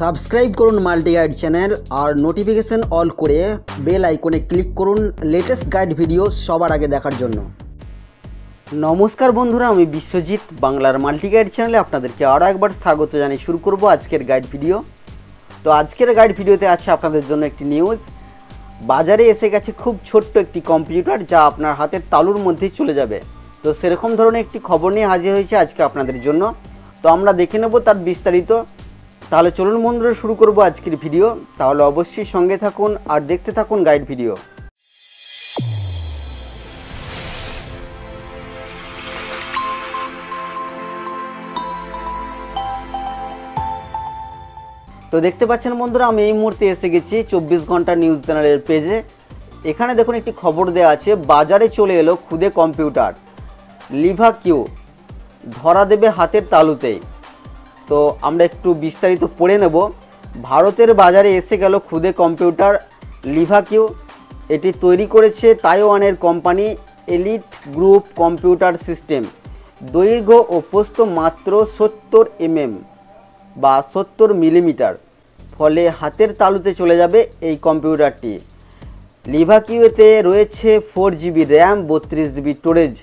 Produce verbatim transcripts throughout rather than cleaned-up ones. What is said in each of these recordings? Subscribe করুন multi guide channel আর notification all করে বেল আইকনে ক্লিক করুন লেটেস্ট গাইড ভিডিও সবার আগে দেখার জন্য। নমস্কার বন্ধুরা, আমি বিশ্বজিৎ, বাংলার মাল্টি গাইড চ্যানেলে আপনাদেরকে আরও একবার স্বাগত জানিয়ে শুরু করব আজকের গাইড ভিডিও। তো আজকের গাইড ভিডিওতে আছে আপনাদের জন্য একটি নিউজ। বাজারে এসে গেছে খুব ছোট্ট একটি কম্পিউটার যা আপনার হাতের তালুর মধ্যেই চলে যাবে। তো সেরকম ধরনের একটি খবর নিয়ে হাজির হয়েছে আজকে আপনাদের জন্য। তো আমরা দেখে নেব তার বিস্তারিত। তাহলে চলুন বন্ধুরা শুরু করব আজকের ভিডিও। তাহলে অবশ্যই সঙ্গে থাকুন আর দেখতে থাকুন গাইড ভিডিও। তো দেখতে পাচ্ছেন বন্ধুরা, আমি এই মুহূর্তে এসে গেছি চব্বিশ ঘন্টা নিউজ চ্যানেলের পেজে। এখানে দেখুন একটি খবর দেওয়া আছে, বাজারে চলে এলো খুদে কম্পিউটার লিভা কিউ, ধরা দেবে হাতের তালুতেই। তো আমরা একটু বিস্তারিত পড়ে নেব। ভারতের বাজারে এসে গেল খুদে কম্পিউটার লিভা কিউ। এটি তৈরি করেছে তাইওয়ানের company elite group computer system. দৈর্ঘ্য ও প্রস্থ মাত্র সত্তর এমএম বা সত্তর মিলিমিটার, ফলে হাতের তালুতে চলে যাবে এই কম্পিউটারটি। লিভা কিউতে রয়েছে ফোর জিবি র্যাম, বত্রিশ জিবি স্টোরেজ।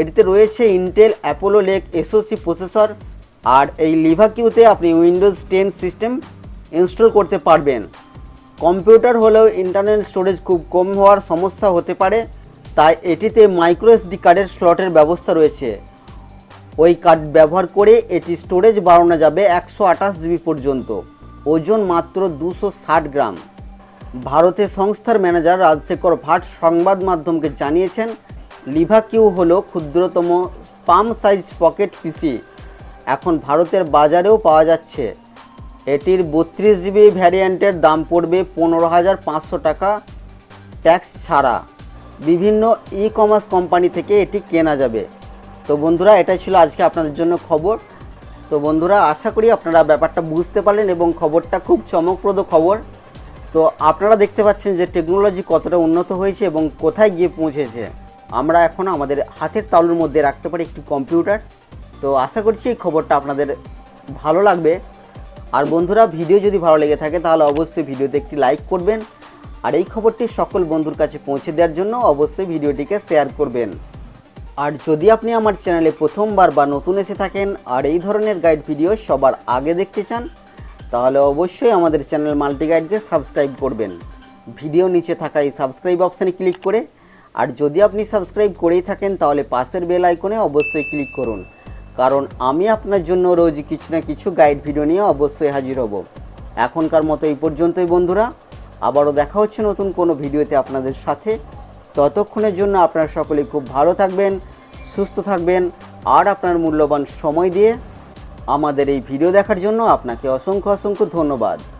এটিতে রয়েছে Intel Apollo Lake SoC processor. আর এই লিভা কিউতে আপনি উইন্ডোজ টেন সিস্টেম ইনস্টল করতে পারবেন। কম্পিউটার হলেও ইন্টারনাল স্টোরেজ খুব কম হওয়ার সমস্যা হতে পারে, তাই এটিতে মাইক্রোএসডি কার্ডের স্লটের ব্যবস্থা রয়েছে। ওই কার্ড ব্যবহার করে এটি স্টোরেজ বাড়ানো যাবে একশো আঠাশ জিবি পর্যন্ত। ওজন মাত্র দুশো ষাট গ্রাম। ভারতের সংস্থার ম্যানেজার রাজশেখর ভাট সংবাদ মাধ্যমকে জানিয়েছেন, লিভা কিউ হলো ক্ষুদ্রতম পাম সাইজ পকেট পিসি। এখন ভারতের বাজারেও পাওয়া যাচ্ছে। এটির বত্রিশ জিবি ভ্যারিয়েন্টের দাম পড়বে পনেরো হাজার পাঁচশো টাকা ট্যাক্স ছাড়া। বিভিন্ন ই কমার্স কোম্পানি থেকে এটি কেনা যাবে। তো বন্ধুরা, এটাই ছিল আজকে আপনাদের জন্য খবর। তো বন্ধুরা, আশা করি আপনারা ব্যাপারটা বুঝতে পারলেন এবং খবরটা খুব চমকপ্রদ খবর। তো আপনারা দেখতে পাচ্ছেন যে টেকনোলজি কতটা উন্নত হয়েছে এবং কোথায় গিয়ে পৌঁছেছে। আমরা এখন আমাদের হাতের তালুর মধ্যে রাখতে পারি একটি কম্পিউটার। তো আশা করছি এই খবরটা আপনাদের ভালো লাগবে। আর বন্ধুরা, ভিডিও যদি ভালো লেগে থাকে তাহলে অবশ্যই ভিডিওতে একটি লাইক করবেন। আর এই খবরটি সকল বন্ধুর কাছে পৌঁছে দেওয়ার জন্য অবশ্যই ভিডিওটিকে শেয়ার করবেন। আর যদি আপনি আমার চ্যানেলে প্রথমবার বা নতুন এসে থাকেন আর এই ধরনের গাইড ভিডিও সবার আগে দেখতে চান, তাহলে অবশ্যই আমাদের চ্যানেল মাল্টি গাইডকে সাবস্ক্রাইব করবেন। ভিডিও নিচে থাকা এই সাবস্ক্রাইব অপশানে ক্লিক করে, আর যদি আপনি সাবস্ক্রাইব করেই থাকেন তাহলে পাশের বেল আইকনে অবশ্যই ক্লিক করুন, কারণ আমি আপনার জন্য রোজ কিছু না কিছু গাইড ভিডিও নিয়ে অবশ্যই হাজির হব। এখনকার মতো এই পর্যন্তই বন্ধুরা, আবারও দেখা হচ্ছে নতুন কোনো ভিডিওতে আপনাদের সাথে। ততক্ষণের জন্য আপনারা সকলেই খুব ভালো থাকবেন, সুস্থ থাকবেন। আর আপনার মূল্যবান সময় দিয়ে আমাদের এই ভিডিও দেখার জন্য আপনাকে অসংখ্য অসংখ্য ধন্যবাদ।